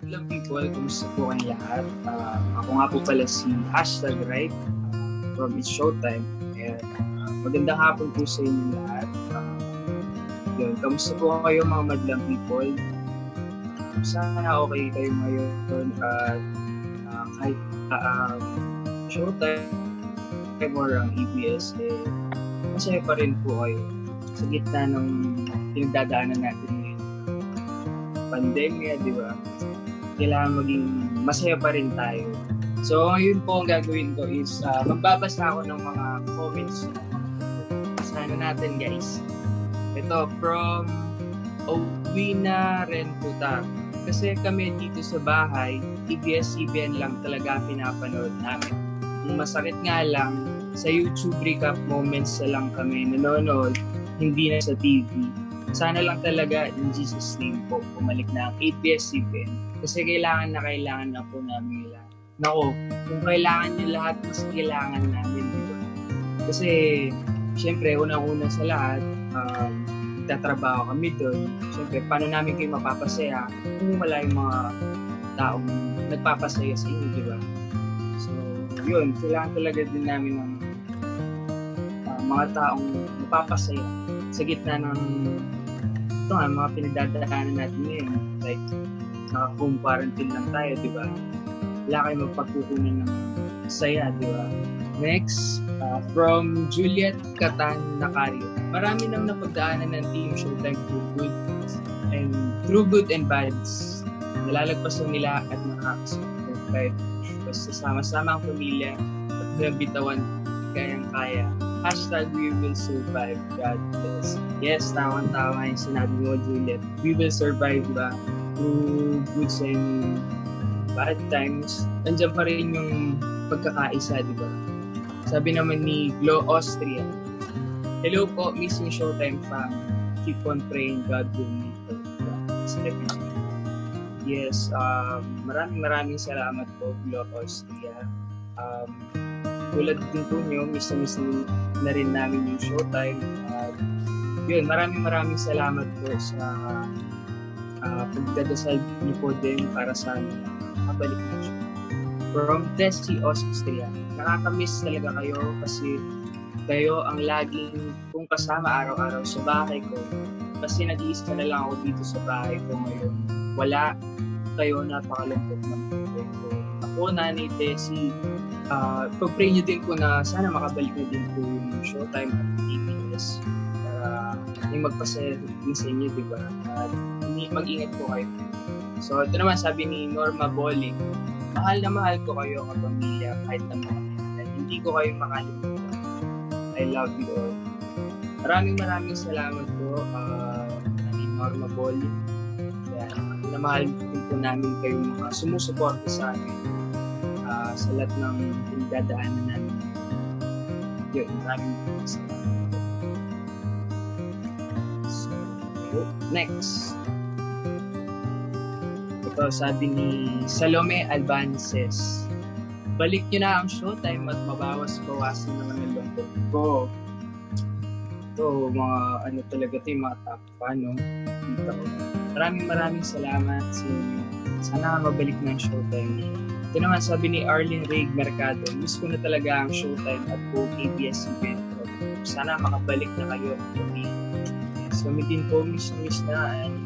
Madlang People, kumusta po kayong lahat? Ako nga po pala si Hashtag Rayt from It's Showtime. And magandang hapon po sa inyo lahat. Yun, kumusta po kayo mga Madlang People? Sana okay kayo ngayon at kahit Showtime or ang EBS, masaya pa rin po kayo sa gitna ng pinagdadaanan natin ngayon. Pandemya, di ba? Kailangan maging masaya pa rin tayo. So, yun po ang gagawin ko is magbabasa ako ng mga comments. Sana natin, guys. Ito, from Owina Renputa. Kasi kami dito sa bahay, ABS-CBN lang talaga pinapanood namin. Ang masakit nga lang, sa YouTube Recap Moments na lang kami nanonood, hindi na sa TV. Sana lang talaga, in Jesus' name po, bumalik na ang ABS-CBN. Kasi kailangan na po namin nila. Nako, kung kailangan nyo lahat, mas kailangan namin, diba? Kasi, syempre, unang-una sa lahat, nagtatrabaho kami doon. Syempre, paano namin kayo mapapasaya kung wala yung mga taong nagpapasaya sa inyo, diba? So, yun, kailangan talaga din namin ng mga taong napapasaya sa gitna ng ito nga, mga pinagdadaanan natin ngayon. Like, naka-home quarantine lang tayo, di ba? Wala kayong magpagkukunan ng saya, di ba? Next, from Juliet Catan Nakario. Marami nang napagdaanan ng Team Showtime through good and bads. Nalalagpasan nila at nakakasipag. Basta sama-sama ang pamilya at nabitawan kayang-kaya. Hashtag we will survive, God bless. Yes, tawang-tawa yung sinabi mo, Juliet. We will survive ba through good and bad times? Nandiyan pa rin yung pagkakaisa, di ba? Sabi naman ni Glo Austria, hello po, missing Showtime fam. Keep on praying, God will meet you. Yes, maraming salamat po, Glo Austria. Tulad din po nyo, miss na rin namin yung Showtime. Yun, maraming salamat po sa pagdadasal niyo po din para sa kabalik na siya. From Tessie Austria, nakakamiss talaga kayo kasi kayo ang laging kung kasama araw-araw sa bahay ko. Kasi nag-iisa na lang ako dito sa bahay ko ngayon. Wala kayo, napakalungkot ng buhay ko. Ako, Nanay Tessie, pag-pray nyo din po na sana makabalik na din po yung Showtime at EBS para yung magpasaya din sa inyo, diba? At mag-ingat po kayo. So, ito naman sabi ni Norma Bolling, mahal na mahal ko kayo kapamilya kahit na mga kailan. Hindi ko kayo makalimutan. I love you all. Maraming salamat po ni Norma Bolling. Kaya, na mahal din po namin kayong mga sumusuporta sa amin. Sa lahat ng pinagdadaanan namin. Yun, maraming salamat. So, next. Ito, sabi ni Salome Albances, balik nyo na ang Showtime at mabawas-bawasan naman ang lungkot ko. Ito, mga ano talaga ito yung mga tapa, no? Dito. Maraming salamat sa inyo. Sana mabalik na ang Showtime. Ito naman sabi ni Arlene Rigg Mercado, miss ko na talaga ang Showtime at po ABS-CBN. Sana makabalik na kayo at kami. So, kami din po, miss na. And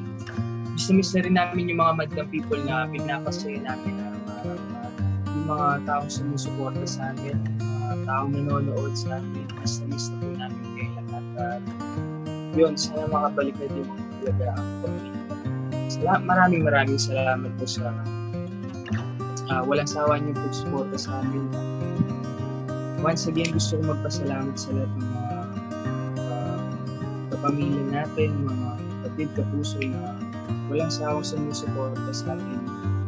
miss na rin namin yung mga Madlang People na pinapasaya namin araw-araw. Yung mga taong sumusuporta sa amin, taong nanonood sa amin, miss na po namin kayo lahat. At yun, sana makabalik na din mo talaga ang kami. Maraming salamat po sa walang sawa niyo po suporta sa amin. Once again, gusto ko magpasalamat sa lahat ng mga kapamilya natin, mga kapatid, kapuso na walang sawang sumusuporta sa amin.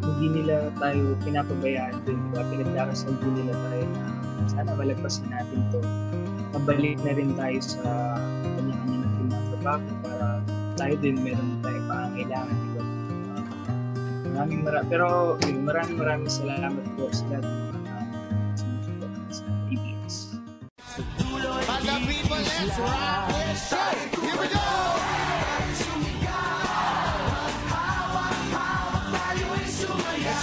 Hindi nila tayo pinapabayaan din, diba? Pinagdarasal din nila tayo na sana malagpasan natin to. Pabalik na rin tayo sa kanya-kanya na pinatrabaho para tayo din meron tayo pangangailangan, diba? Pero maraming salamat po sa lahat ng mga sumusuporta sa EBS. Madlang People, let's rock! Here we go! sumaya.